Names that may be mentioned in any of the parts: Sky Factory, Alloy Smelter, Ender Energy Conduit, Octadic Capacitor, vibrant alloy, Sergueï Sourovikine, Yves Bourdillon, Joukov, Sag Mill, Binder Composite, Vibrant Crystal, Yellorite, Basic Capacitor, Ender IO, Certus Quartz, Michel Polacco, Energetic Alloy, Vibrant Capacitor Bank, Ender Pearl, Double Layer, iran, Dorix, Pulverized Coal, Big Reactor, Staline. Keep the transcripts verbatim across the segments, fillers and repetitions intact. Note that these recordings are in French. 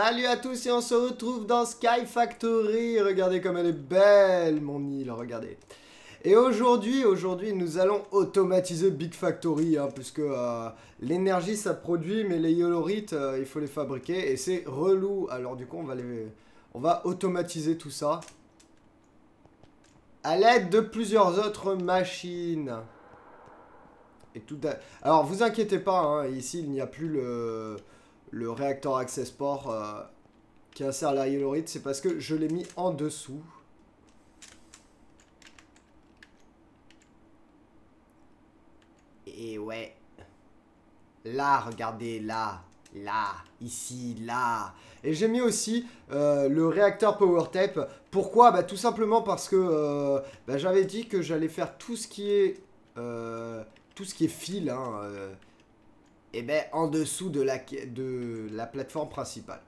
Salut à tous et on se retrouve dans Sky Factory. Regardez comme elle est belle mon île, regardez. Et aujourd'hui, aujourd'hui nous allons automatiser Big Factory, hein, puisque euh, l'énergie ça produit, mais les yellorites euh, il faut les fabriquer et c'est relou. Alors du coup on va les, on va automatiser tout ça à l'aide de plusieurs autres machines. Et tout a... Alors vous inquiétez pas, hein, ici il n'y a plus le le réacteur access port euh, qui insère la yellorite, c'est parce que je l'ai mis en dessous. Et ouais. Là, regardez, là, là, ici, là. Et j'ai mis aussi euh, le réacteur power tape. Pourquoi? Bah tout simplement parce que euh, bah, j'avais dit que j'allais faire tout ce qui est euh, tout ce qui est fil, hein, euh, et ben en dessous de la, de la plateforme principale.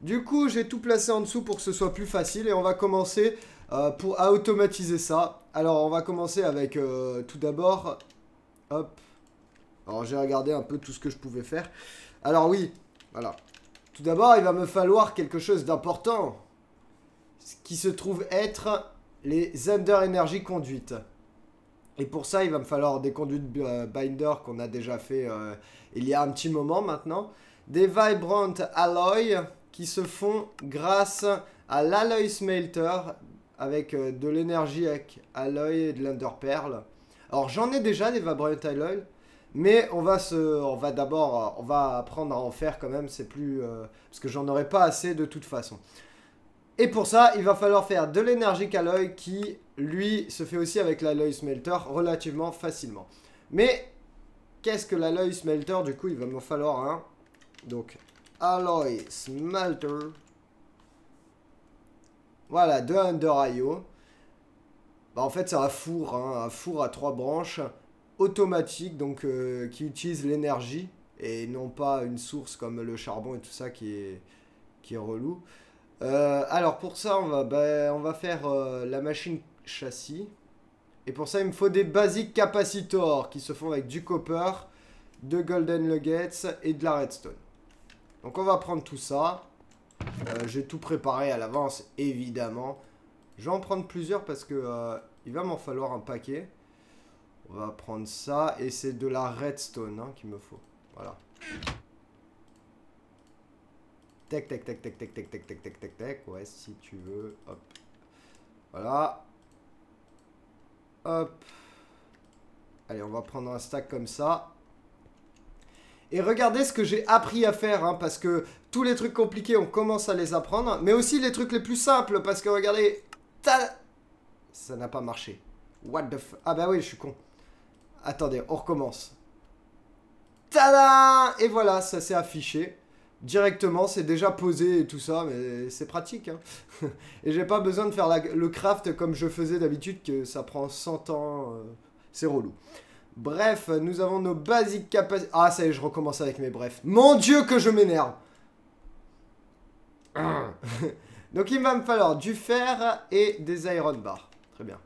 Du coup, j'ai tout placé en dessous pour que ce soit plus facile et on va commencer euh, pour, à automatiser ça. Alors on va commencer avec euh, tout d'abord... Hop. Alors j'ai regardé un peu tout ce que je pouvais faire. Alors oui, voilà. Tout d'abord, il va me falloir quelque chose d'important. Ce qui se trouve être les Ender Energy Conduit. Et pour ça, il va me falloir des conduites binder qu'on a déjà fait euh, il y a un petit moment maintenant. Des Vibrant Alloy qui se font grâce à l'Alloy Smelter avec euh, de l'énergie avec Alloy et de l'Ender Pearl. Alors j'en ai déjà des Vibrant Alloy, mais on va se, on va d'abord, on va apprendre à en faire quand même, c'est plus, euh, parce que j'en aurais pas assez de toute façon. Et pour ça, il va falloir faire de l'Energetic Alloy qui, lui, se fait aussi avec l'Alloy Smelter relativement facilement. Mais qu'est-ce que l'Alloy Smelter? Du coup, il va me falloir un, donc Alloy Smelter, voilà, de Ender I O. Bah en fait c'est un four, hein, un four à trois branches, automatique, donc euh, qui utilise l'énergie et non pas une source comme le charbon et tout ça qui est, qui est relou. Euh, alors pour ça on va, bah, on va faire euh, la machine châssis. Et pour ça il me faut des Basic Capacitor qui se font avec du copper, de golden nuggets et de la redstone. Donc on va prendre tout ça. Euh, j'ai tout préparé à l'avance évidemment. Je vais en prendre plusieurs parce que euh, il va m'en falloir un paquet. On va prendre ça et c'est de la redstone, hein, qu'il me faut. Voilà. Tac, tac, tac, tac, tac, tac, tac, tac, tac, tac, tac. Ouais, si tu veux. Hop. Voilà. Hop. Allez, on va prendre un stack comme ça. Et regardez ce que j'ai appris à faire, hein, parce que tous les trucs compliqués, on commence à les apprendre. Mais aussi les trucs les plus simples, parce que regardez... Ça n'a pas marché. What the fuck? Ah bah oui, je suis con. Attendez, on recommence. Tada! Et voilà, ça s'est affiché. Directement, c'est déjà posé et tout ça, mais c'est pratique. Hein. Et j'ai pas besoin de faire la, le craft comme je faisais d'habitude, que ça prend cent ans. Euh, c'est relou. Bref, nous avons nos basiques capacités... Ah, ça y est, je recommence avec mes brefs. Mon Dieu, que je m'énerve! Donc il va me falloir du fer et des iron bars. Très bien.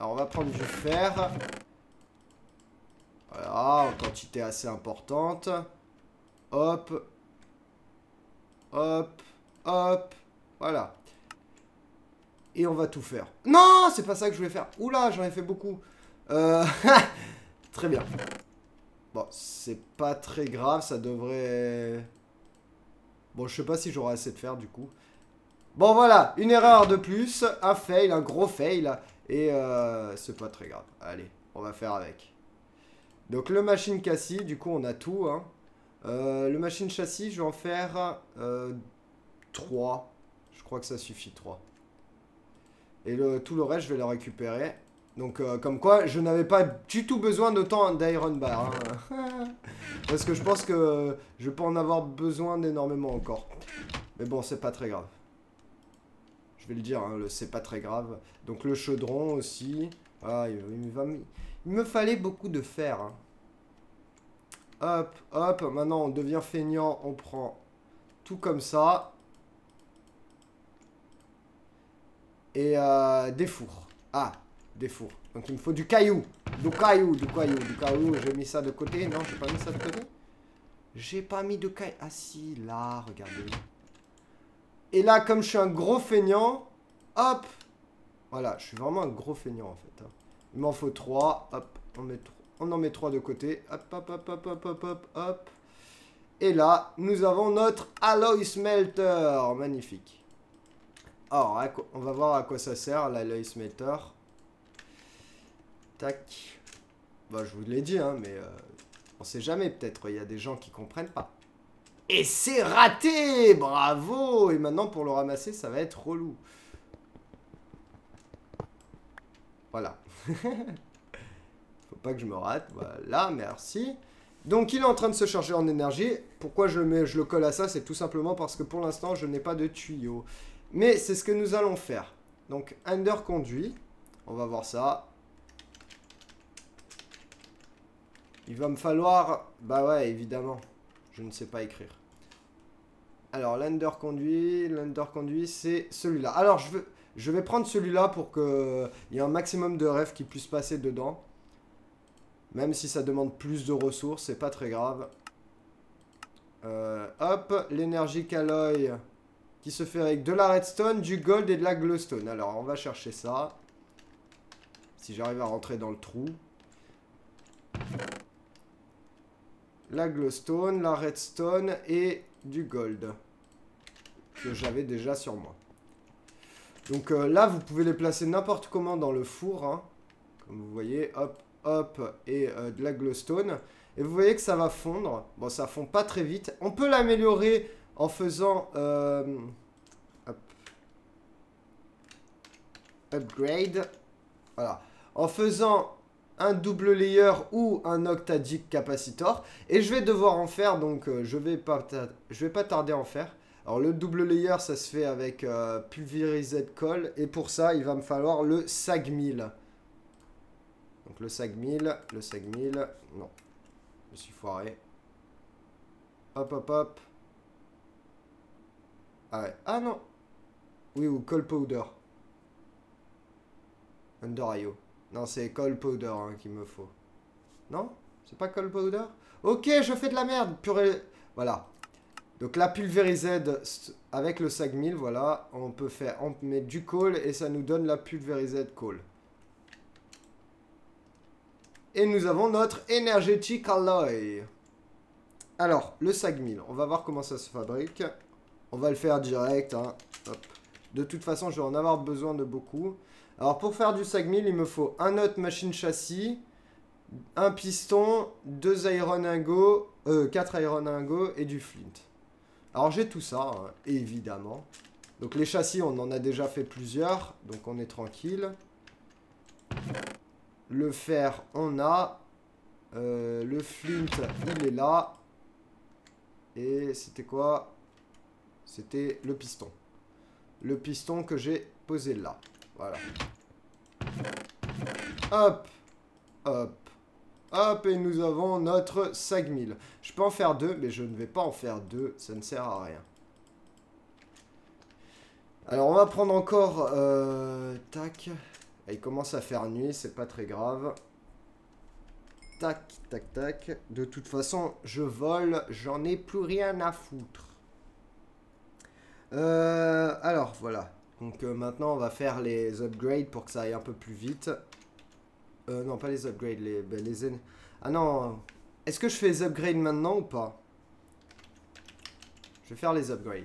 Alors on va prendre du fer. Voilà, en quantité assez importante. Hop. Hop. Hop. Voilà. Et on va tout faire. Non, c'est pas ça que je voulais faire. Oula, j'en ai fait beaucoup. Euh... très bien. Bon, c'est pas très grave, ça devrait... Bon, je sais pas si j'aurai assez de fer du coup. Bon voilà, une erreur de plus, un fail, un gros fail. Et euh, c'est pas très grave. Allez, on va faire avec. Donc le machine châssis, du coup on a tout. Hein. Euh, le machine châssis, je vais en faire euh, trois. Je crois que ça suffit, trois. Et le, tout le reste, je vais le récupérer. Donc euh, comme quoi, je n'avais pas du tout besoin d'autant d'iron bar. Hein. Parce que je pense que je peux en avoir besoin d'énormément encore. Mais bon, c'est pas très grave. Je vais le dire, hein, c'est pas très grave. Donc le chaudron aussi. Ah, il, il, va, il me fallait beaucoup de fer. Hein. Hop, hop. Maintenant, on devient feignant. On prend tout comme ça. Et euh, des fours. Ah, des fours. Donc il me faut du caillou. Du caillou, du caillou, du caillou. J'ai mis ça de côté. Non, j'ai pas mis ça de côté. J'ai pas mis de caillou. Ah si, là, regardez. Et là, comme je suis un gros feignant, hop. Voilà, je suis vraiment un gros feignant en fait. Il m'en faut trois. Hop, on, met on en met trois de côté. Hop, hop, hop, hop, hop, hop, hop, hop. Et là, nous avons notre Alloy Smelter. Magnifique. Alors, on va voir à quoi ça sert l'Alloy Smelter. Tac. Bah, je vous l'ai dit, hein, mais euh, on sait jamais, peut-être. Il y a des gens qui comprennent pas. Et c'est raté! Bravo! Et maintenant, pour le ramasser, ça va être relou. Voilà. Faut pas que je me rate. Voilà, merci. Donc, il est en train de se charger en énergie. Pourquoi je le, mets, je le colle à ça? C'est tout simplement parce que pour l'instant, je n'ai pas de tuyau. Mais c'est ce que nous allons faire. Donc, Ender conduit. On va voir ça. Il va me falloir... Bah ouais, évidemment. Je ne sais pas écrire. Alors, l'Ender conduit. L'Ender conduit, c'est celui-là. Alors, je, veux... je vais prendre celui-là pour qu'il y ait un maximum de rêves qui puissent passer dedans. Même si ça demande plus de ressources, c'est pas très grave. Euh, hop, l'énergie alloy qui se fait avec de la redstone, du gold et de la glowstone. Alors, on va chercher ça. Si j'arrive à rentrer dans le trou. La glowstone, la redstone et du gold. Que j'avais déjà sur moi. Donc euh, là, vous pouvez les placer n'importe comment dans le four. Hein. Comme vous voyez, hop. Hop, et euh, de la glowstone. Et vous voyez que ça va fondre. Bon, ça fond pas très vite. On peut l'améliorer en faisant euh, hop, upgrade. Voilà. En faisant un double layer ou un octadic capacitor. Et je vais devoir en faire, donc euh, je vais pas je vais pas tarder à en faire. Alors le double layer, ça se fait avec euh, pulverized coal. Et pour ça, il va me falloir le Sag Mill. Donc le Sag Mill, le Sag Mill, non, je me suis foiré. Hop, hop, hop. Ah ouais, ah non. Oui, ou Coal Powder. Ender I O. Non, c'est Coal Powder hein, qu'il me faut. Non? C'est pas Coal Powder? Ok, je fais de la merde, purée. Voilà. Donc la pulvérised avec le Sag Mill, voilà, on peut faire, on met du coal et ça nous donne la pulvérised coal. Et nous avons notre Energetic Alloy. Alors, le Sag Mill. On va voir comment ça se fabrique. On va le faire direct. Hein. Hop. De toute façon, je vais en avoir besoin de beaucoup. Alors, pour faire du Sag Mill, il me faut un autre machine châssis, un piston, deux iron ingots, euh, quatre iron ingots et du flint. Alors, j'ai tout ça, hein, évidemment. Donc, les châssis, on en a déjà fait plusieurs. Donc, on est tranquille. Le fer, on a. Euh, le flint, il est là. Et c'était quoi? C'était le piston. Le piston que j'ai posé là. Voilà. Hop. Hop. Hop. Et nous avons notre Sag Mill. Je peux en faire deux, mais je ne vais pas en faire deux. Ça ne sert à rien. Alors, on va prendre encore... Euh, tac... Il commence à faire nuit, c'est pas très grave. Tac, tac, tac. De toute façon, je vole, j'en ai plus rien à foutre. Euh, alors, voilà. Donc euh, maintenant, on va faire les upgrades pour que ça aille un peu plus vite. Euh, non, pas les upgrades, les... Ben, les... Ah non, est-ce que je fais les upgrades maintenant ou pas? Je vais faire les upgrades.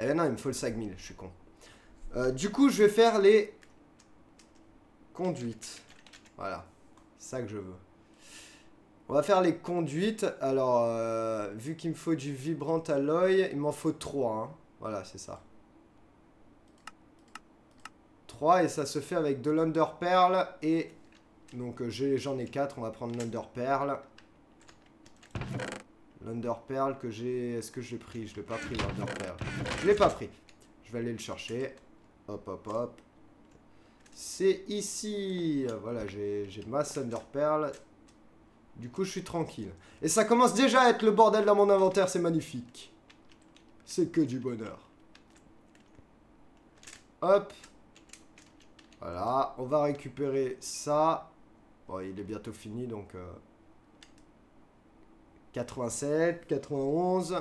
Eh ben non, il me faut le Sag Mill, je suis con. Euh, du coup, je vais faire les conduites. Voilà, c'est ça que je veux. On va faire les conduites. Alors, euh, vu qu'il me faut du vibrant alloy, il m'en faut trois. Hein. Voilà, c'est ça. trois et ça se fait avec de l'Ender Pearl. Et donc, euh, j'en ai quatre. On va prendre l'Ender Pearl. L'Ender Pearl que j'ai... Est-ce que je l'ai pris? Je ne l'ai pas pris, l'Ender Pearl. Je ne l'ai pas pris. Je vais aller le chercher. Hop, hop, hop. C'est ici. Voilà, j'ai ma Thunder Pearl. Du coup, je suis tranquille. Et ça commence déjà à être le bordel dans mon inventaire. C'est magnifique. C'est que du bonheur. Hop. Voilà, on va récupérer ça. Bon, il est bientôt fini, donc... Euh... quatre-vingt-sept, quatre-vingt-onze...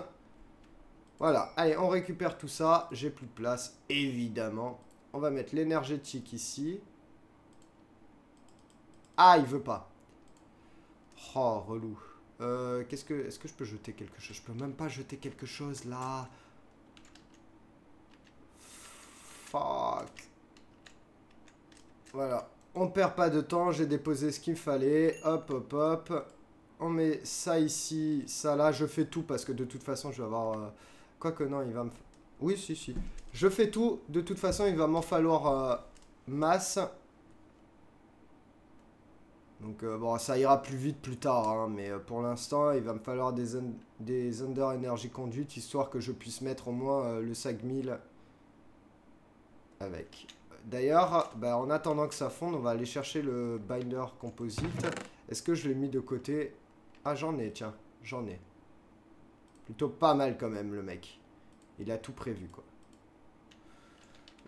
Voilà, allez, on récupère tout ça. J'ai plus de place, évidemment. On va mettre l'énergétique ici. Ah, il veut pas. Oh, relou. Euh, qu'est-ce que... Est-ce que je peux jeter quelque chose? Je peux même pas jeter quelque chose, là. Fuck. Voilà. On perd pas de temps. J'ai déposé ce qu'il me fallait. Hop, hop, hop. On met ça ici, ça là. Je fais tout parce que de toute façon, je vais avoir... Euh... Quoique non, il va me... Oui, si, si. Je fais tout. De toute façon, il va m'en falloir euh, masse. Donc, euh, bon, ça ira plus vite plus tard, hein, mais euh, pour l'instant, il va me falloir des, des Ender Energy Conduit, histoire que je puisse mettre au moins euh, le Sag Mill avec. D'ailleurs, bah, en attendant que ça fonde, on va aller chercher le Binder Composite. Est-ce que je l'ai mis de côté? Ah, j'en ai, tiens, j'en ai. Plutôt pas mal quand même, le mec. Il a tout prévu, quoi.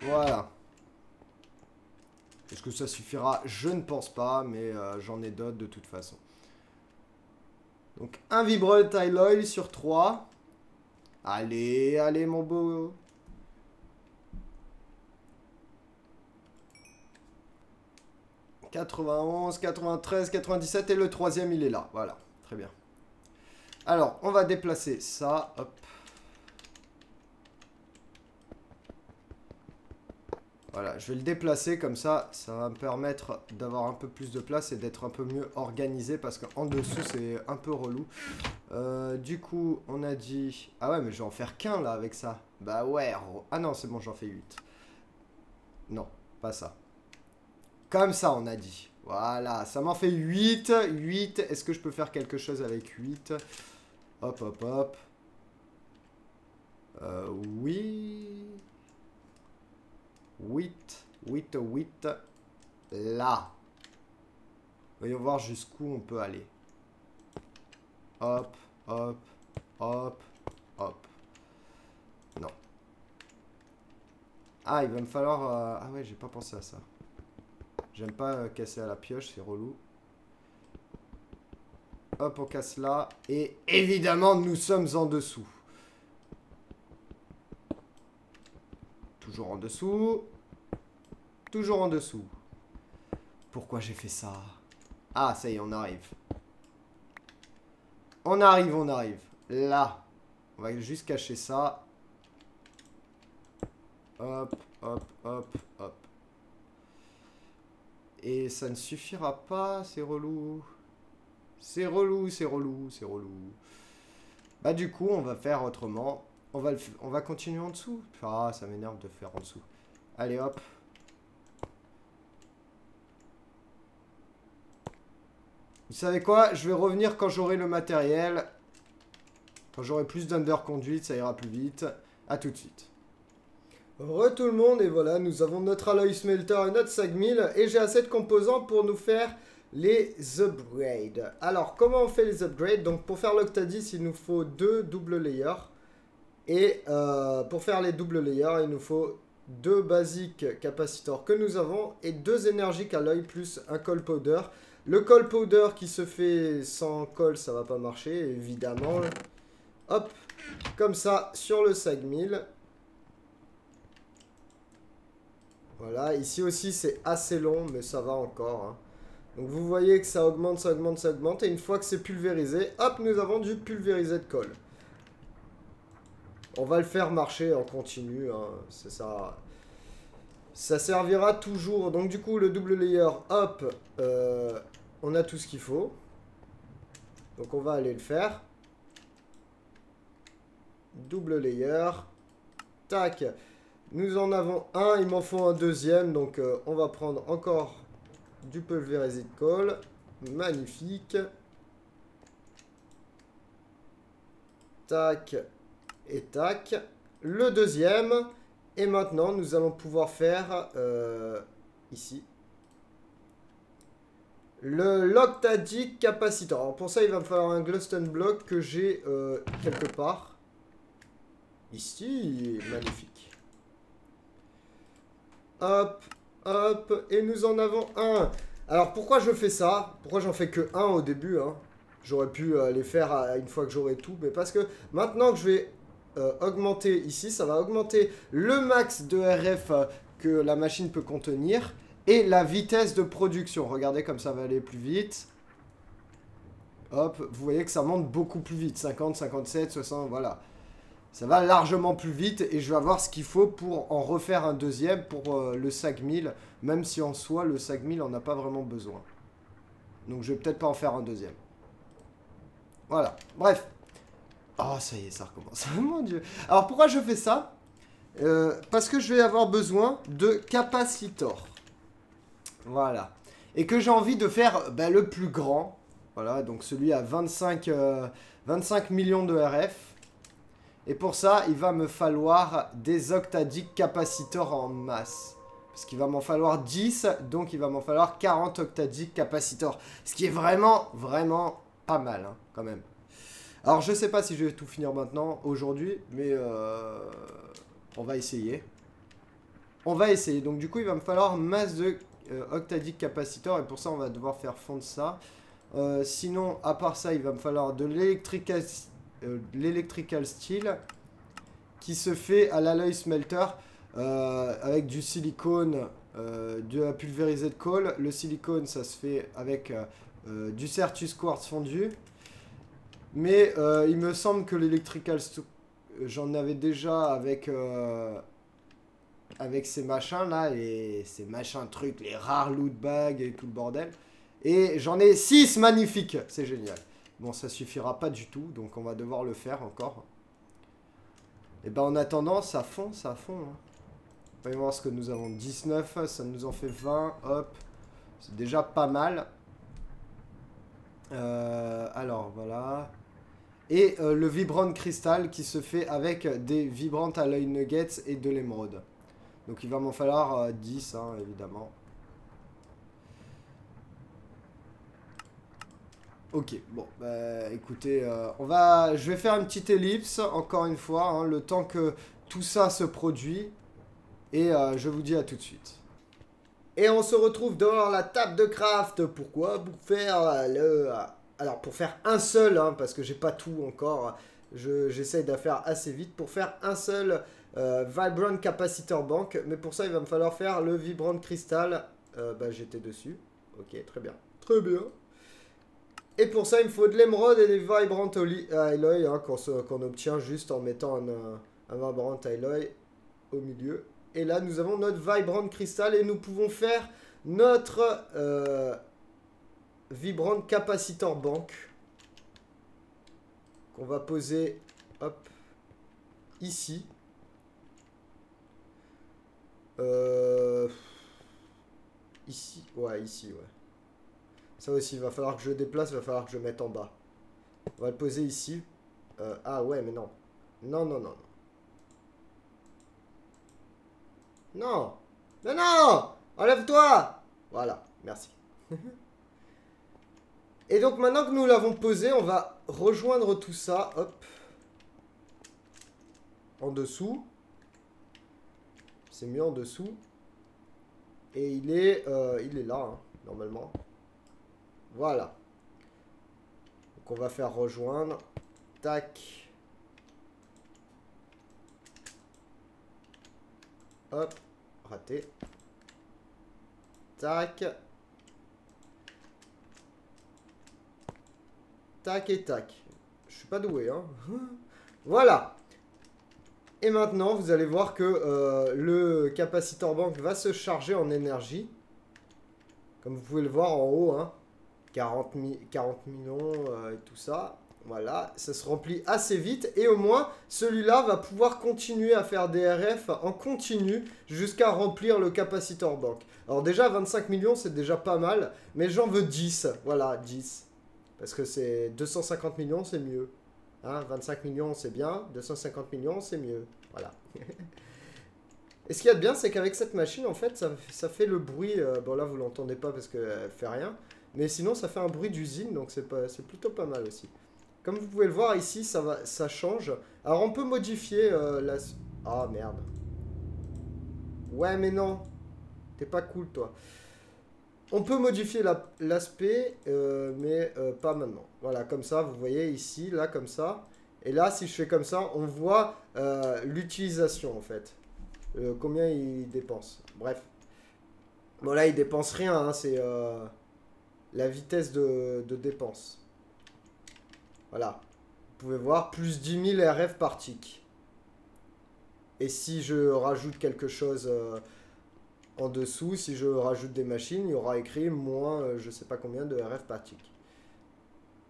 Voilà. Est-ce que ça suffira? Je ne pense pas, mais euh, j'en ai d'autres de toute façon. Donc, un Vibrant Alloy sur trois. Allez, allez, mon beau. quatre-vingt-onze, quatre-vingt-treize, quatre-vingt-dix-sept et le troisième, il est là. Voilà, très bien. Alors, on va déplacer ça. Hop. Voilà, je vais le déplacer comme ça, ça va me permettre d'avoir un peu plus de place et d'être un peu mieux organisé parce qu'en dessous c'est un peu relou. Euh, du coup, on a dit... Ah ouais, mais je vais en faire qu'un là avec ça. Bah ouais, ah non, c'est bon, j'en fais huit. Non, pas ça. Comme ça, on a dit. Voilà, ça m'en fait huit. huit, est-ce que je peux faire quelque chose avec huit? Hop, hop, hop. Euh, oui... huit, huit, huit, là. Voyons voir jusqu'où on peut aller. Hop, hop, hop, hop. Non. Ah, il va me falloir... Euh... Ah ouais, j'ai pas pensé à ça. J'aime pas euh, casser à la pioche, c'est relou. Hop, on casse là. Et évidemment, nous sommes en dessous. Toujours en dessous. Toujours en dessous. Pourquoi j'ai fait ça? Ah, ça y est, on arrive. On arrive, on arrive. Là. On va juste cacher ça. Hop, hop, hop, hop. Et ça ne suffira pas, c'est relou. C'est relou, c'est relou, c'est relou. Bah du coup, on va faire autrement. On va, le, on va continuer en dessous. Ah, ça m'énerve de faire en dessous. Allez, hop. Vous savez quoi? Je vais revenir quand j'aurai le matériel. Quand j'aurai plus d'Ender Conduit, ça ira plus vite. A tout de suite. Re tout le monde, et voilà, nous avons notre Alloy Smelter et notre Sag Mill. Et j'ai assez de composants pour nous faire les upgrades. Alors, comment on fait les upgrades? Donc, pour faire l'Octadis, il nous faut deux double layers. Et euh, pour faire les double layers, il nous faut deux basic capacitors que nous avons et deux énergiques à l'œil plus un coal powder. Le coal powder qui se fait sans coal, ça va pas marcher, évidemment. Hop, comme ça, sur le Sag Mill. Voilà, ici aussi c'est assez long, mais ça va encore. Hein. Donc vous voyez que ça augmente, ça augmente, ça augmente. Et une fois que c'est pulvérisé, hop, nous avons du pulvérisé de coal. On va le faire marcher en continu, hein. C'est ça. Ça servira toujours. Donc du coup, le double layer, hop, euh, on a tout ce qu'il faut. Donc on va aller le faire. Double layer, tac. Nous en avons un, il m'en faut un deuxième. Donc euh, on va prendre encore du pulvérisé de coal. Magnifique. Tac. Et tac, le deuxième. Et maintenant, nous allons pouvoir faire, euh, ici, le l'Octadic Capacitor. Alors pour ça, il va me falloir un glowstone block que j'ai euh, quelque part. Ici, magnifique. Hop, hop, et nous en avons un. Alors, pourquoi je fais ça? Pourquoi j'en fais que un au début, hein? J'aurais pu euh, les faire euh, une fois que j'aurai tout. Mais parce que maintenant que je vais... euh, augmenter ici. Ça va augmenter le max de R F euh, que la machine peut contenir et la vitesse de production. Regardez comme ça va aller plus vite. Hop, vous voyez que ça monte beaucoup plus vite. cinquante, cinquante-sept, soixante, voilà. Ça va largement plus vite et je vais avoir ce qu'il faut pour en refaire un deuxième pour euh, le Sag Mill. Même si en soi, le Sag Mill on n'a pas vraiment besoin. Donc je vais peut-être pas en faire un deuxième. Voilà, bref. Oh, ça y est, ça recommence. Mon Dieu. Alors pourquoi je fais ça ? Euh, parce que je vais avoir besoin de capacitors. Voilà. Et que j'ai envie de faire ben, le plus grand. Voilà, donc celui à vingt-cinq, euh, vingt-cinq millions de R F. Et pour ça, il va me falloir des Octadic Capacitors en masse. Parce qu'il va m'en falloir dix, donc il va m'en falloir quarante Octadic Capacitors. Ce qui est vraiment, vraiment pas mal, hein, quand même. Alors, je sais pas si je vais tout finir maintenant, aujourd'hui, mais... Euh... On va essayer. On va essayer. Donc du coup, il va me falloir masse de euh, Octadic Capacitor. Et pour ça, on va devoir faire fondre ça. Euh, sinon, à part ça, il va me falloir de l'électrical euh, steel. Qui se fait à l'alloy smelter. Euh, avec du silicone, euh, de la pulverisée de coal. Le silicone, ça se fait avec euh, du Certus Quartz fondu. Mais euh, il me semble que l'électrical steel... J'en avais déjà avec, euh, avec ces machins là, et ces machins trucs, les rares loot bags et tout le bordel. Et j'en ai six magnifiques, c'est génial. Bon, ça suffira pas du tout, donc on va devoir le faire encore. Et ben en attendant, ça fond, ça fond. Hein. On va voir ce que nous avons, dix-neuf, ça nous en fait vingt, hop. C'est déjà pas mal. Euh, alors voilà... Et euh, le Vibrant Crystal qui se fait avec des Vibrant Alloy Nuggets et de l'émeraude. Donc il va m'en falloir euh, dix, hein, évidemment. Ok, bon, bah, écoutez, euh, on va, je vais faire une petite ellipse, encore une fois, hein, le temps que tout ça se produit. Et euh, je vous dis à tout de suite. Et on se retrouve devant la table de craft. Pourquoi ? Pour faire euh, le... Alors pour faire un seul, hein, parce que j'ai pas tout encore, j'essaye de faire assez vite. Pour faire un seul euh, Vibrant Capacitor Bank, mais pour ça il va me falloir faire le Vibrant Crystal. Euh, bah j'étais dessus, ok, très bien, très bien. Et pour ça il me faut de l'émeraude et des Vibrant Alloy, hein, qu'on qu'on obtient juste en mettant un, un Vibrant Alloy au milieu. Et là nous avons notre Vibrant Crystal et nous pouvons faire notre... Euh, Vibrant Capacitor Bank qu'on va poser hop ici. Euh, ici, ouais, ici, ouais. Ça aussi, il va falloir que je déplace, il va falloir que je mette en bas. On va le poser ici. Euh, ah ouais, mais non. Non, non, non. Non. Non, non. Enlève-toi. Voilà, merci. Et donc maintenant que nous l'avons posé, on va rejoindre tout ça, hop, en dessous, c'est mieux en dessous, et il est, euh, il est là, hein, normalement, voilà, donc on va faire rejoindre, tac, hop, raté, tac, tac et tac. Je suis pas doué, hein. Voilà. Et maintenant, vous allez voir que euh, le Capacitor Bank va se charger en énergie. Comme vous pouvez le voir en haut, hein. quarante, mi quarante millions euh, et tout ça. Voilà. Ça se remplit assez vite. Et au moins, celui-là va pouvoir continuer à faire des R F en continu jusqu'à remplir le Capacitor Bank. Alors déjà, vingt-cinq millions, c'est déjà pas mal. Mais j'en veux dix. Voilà, dix. Parce que c'est deux cent cinquante millions, c'est mieux. Hein, vingt-cinq millions, c'est bien. deux cent cinquante millions, c'est mieux. Voilà. Et ce qu'il y a de bien, c'est qu'avec cette machine, en fait, ça, ça fait le bruit. Euh, bon, là, vous l'entendez pas parce qu'elle fait rien. Mais sinon, ça fait un bruit d'usine, donc c'est pas, c'est plutôt pas mal aussi. Comme vous pouvez le voir ici, ça, va, ça change. Alors, on peut modifier euh, la... Ah, merde. Ouais, mais non. T'es pas cool, toi. On peut modifier l'aspect, la, euh, mais euh, pas maintenant. Voilà, comme ça, vous voyez ici, là, comme ça. Et là, si je fais comme ça, on voit euh, l'utilisation, en fait. Euh, combien il dépense. Bref. Bon, là, il dépense rien. Hein, c'est euh, la vitesse de, de dépense. Voilà. Vous pouvez voir, plus dix mille R F par tick. Et si je rajoute quelque chose euh, en dessous, si je rajoute des machines, il y aura écrit moins euh, je sais pas combien de R F par tick.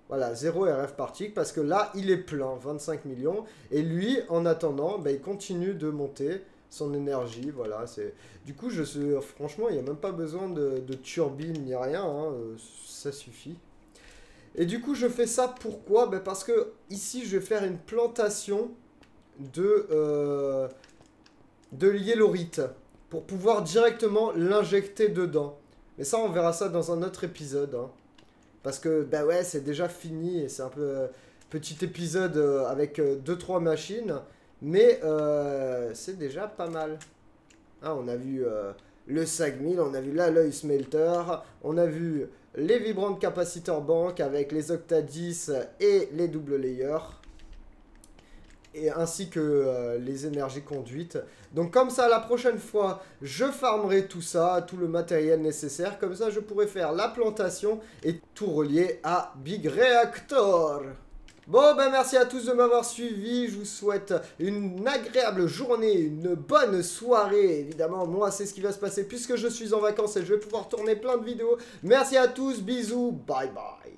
Voilà, zéro R F par tick parce que là, il est plein, vingt-cinq millions. Et lui, en attendant, bah, il continue de monter son énergie. Voilà, c'est... Du coup, je suis... franchement, il n'y a même pas besoin de, de turbine ni rien. Hein, euh, ça suffit. Et du coup, je fais ça pourquoi? Bah, parce que ici, je vais faire une plantation de, euh, de yellorite pour pouvoir directement l'injecter dedans. Mais ça, on verra ça dans un autre épisode. Hein. Parce que, bah ouais, c'est déjà fini et c'est un peu euh, petit épisode euh, avec euh, deux trois machines. Mais euh, c'est déjà pas mal. Ah, on a vu euh, le Sag Mill, on a vu l'Alloy Smelter, on a vu les Vibrant Capacitor Bank avec les Octadis et les Double Layer. Et ainsi que euh, les énergies conduites. Donc comme ça, la prochaine fois, je farmerai tout ça, tout le matériel nécessaire. Comme ça, je pourrai faire la plantation et tout relier à Big Reactor. Bon, ben merci à tous de m'avoir suivi. Je vous souhaite une agréable journée, une bonne soirée. Évidemment, moi, c'est ce qui va se passer puisque je suis en vacances et je vais pouvoir tourner plein de vidéos. Merci à tous, bisous, bye bye.